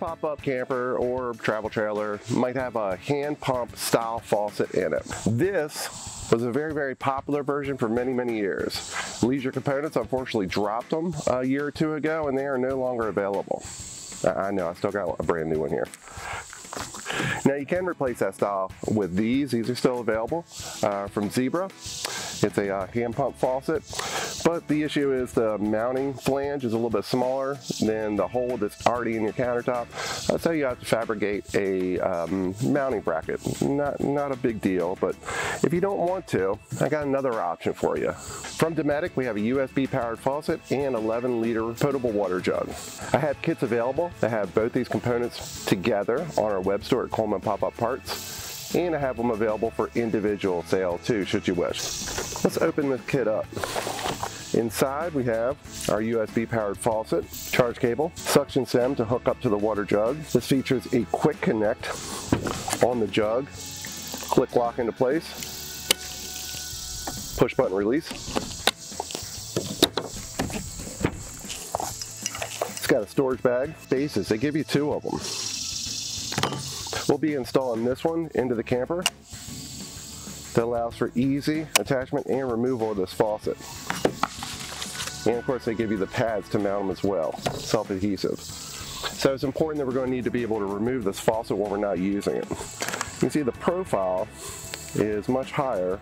your pop-up camper or travel trailer might have a hand pump style faucet in it. This was a very, very popular version for many, many years. Leisure Components unfortunately dropped them a year or two ago and they are no longer available. I know, I still got a brand new one here. Now you can replace that style with these. These are still available from Zebra. It's a hand pump faucet, but the issue is the mounting flange is a little bit smaller than the hole that's already in your countertop, so you have to fabricate a mounting bracket. Not a big deal, but if you don't want to, I got another option for you. From Dometic, we have a USB powered faucet and 11-liter potable water jug. I have kits available that have both these components together on our web store at Coleman Pop-Up Parts, and I have them available for individual sale too, should you wish. Let's open this kit up. Inside we have our USB powered faucet, charge cable, suction stem to hook up to the water jug. This features a quick connect on the jug, click lock into place, push button release. It's got a storage bag, bases, they give you two of them. We'll be installing this one into the camper. That allows for easy attachment and removal of this faucet. And of course they give you the pads to mount them as well, self-adhesive. So it's important that we're going to need to be able to remove this faucet when we're not using it. You can see the profile is much higher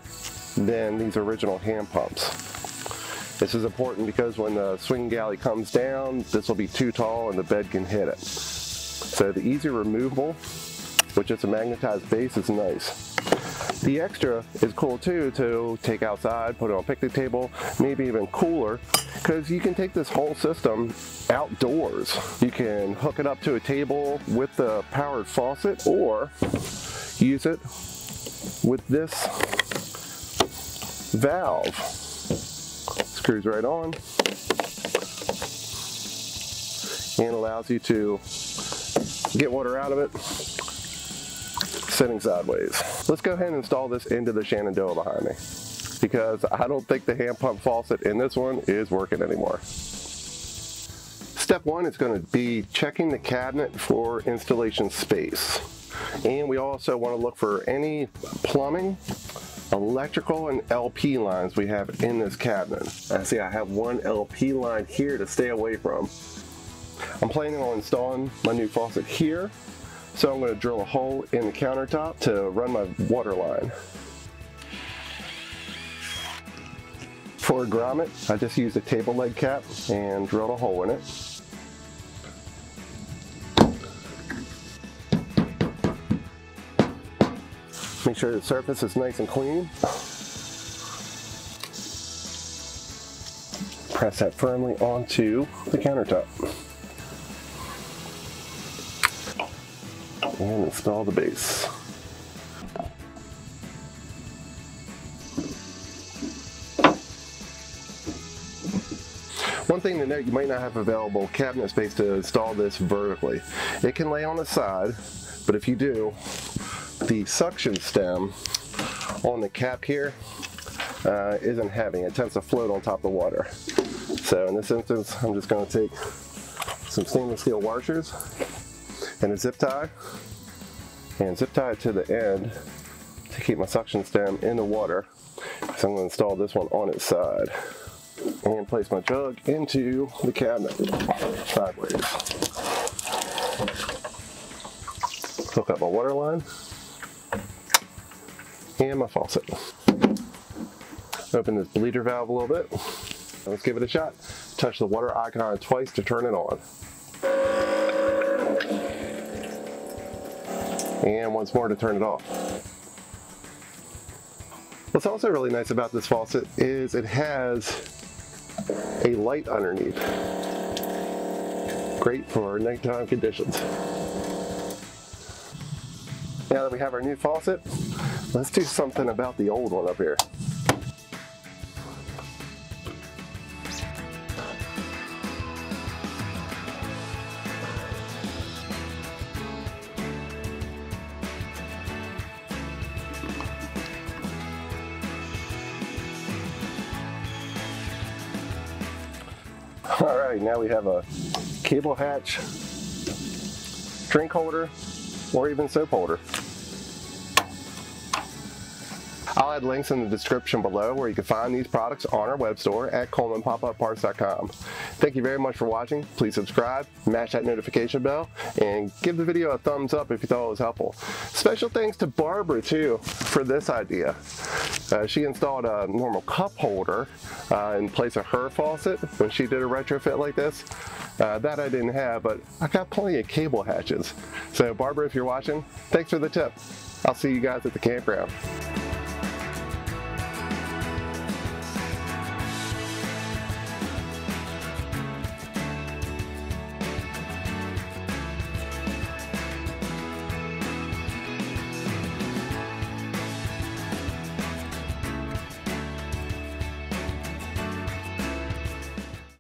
than these original hand pumps. This is important because when the swing galley comes down, this will be too tall and the bed can hit it. So the easy removal with just a magnetized base is nice. The extra is cool too to take outside, put it on a picnic table, maybe even cooler, because you can take this whole system outdoors. You can hook it up to a table with the powered faucet or use it with this valve. Screws right on and allows you to get water out of it sitting sideways. Let's go ahead and install this into the Shenandoah behind me because I don't think the hand pump faucet in this one is working anymore. Step one is going to be checking the cabinet for installation space. And we also want to look for any plumbing, electrical, and LP lines we have in this cabinet. I see I have one LP line here to stay away from. I'm planning on installing my new faucet here. So I'm going to drill a hole in the countertop to run my water line. For a grommet, I just used a table leg cap and drilled a hole in it. Make sure the surface is nice and clean. Press that firmly onto the countertop. And install the base. One thing to note, you might not have available cabinet space to install this vertically. It can lay on its side, but if you do, the suction stem on the cap here isn't heavy. It tends to float on top of the water. So in this instance, I'm just going to take some stainless steel washers and a zip tie and zip tie it to the end to keep my suction stem in the water. So I'm going to install this one on its side and place my jug into the cabinet sideways. Hook up my water line and my faucet. Open this bleeder valve a little bit. Let's give it a shot. Touch the water icon twice to turn it on. And once more to turn it off. What's also really nice about this faucet is it has a light underneath. Great for nighttime conditions. Now that we have our new faucet, let's do something about the old one up here. All right, now we have a cable hatch drink holder, or even soap holder. I'll add links in the description below where you can find these products on our web store at ColemanPopUpParts.com. Thank you very much for watching. Please subscribe, mash that notification bell, and give the video a thumbs up if you thought it was helpful. Special thanks to Barbara too for this idea. She installed a normal cup holder in place of her faucet when she did a retrofit like this. That I didn't have, but I got plenty of cable hatches. So Barbara, if you're watching, thanks for the tip. I'll see you guys at the campground.